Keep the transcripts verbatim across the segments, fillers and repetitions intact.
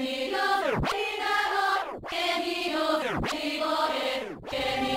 Gemino, Gemino, Gemino, Gemino.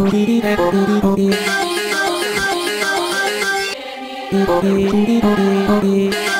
Bobby, Bobby, Bobby, Bobby.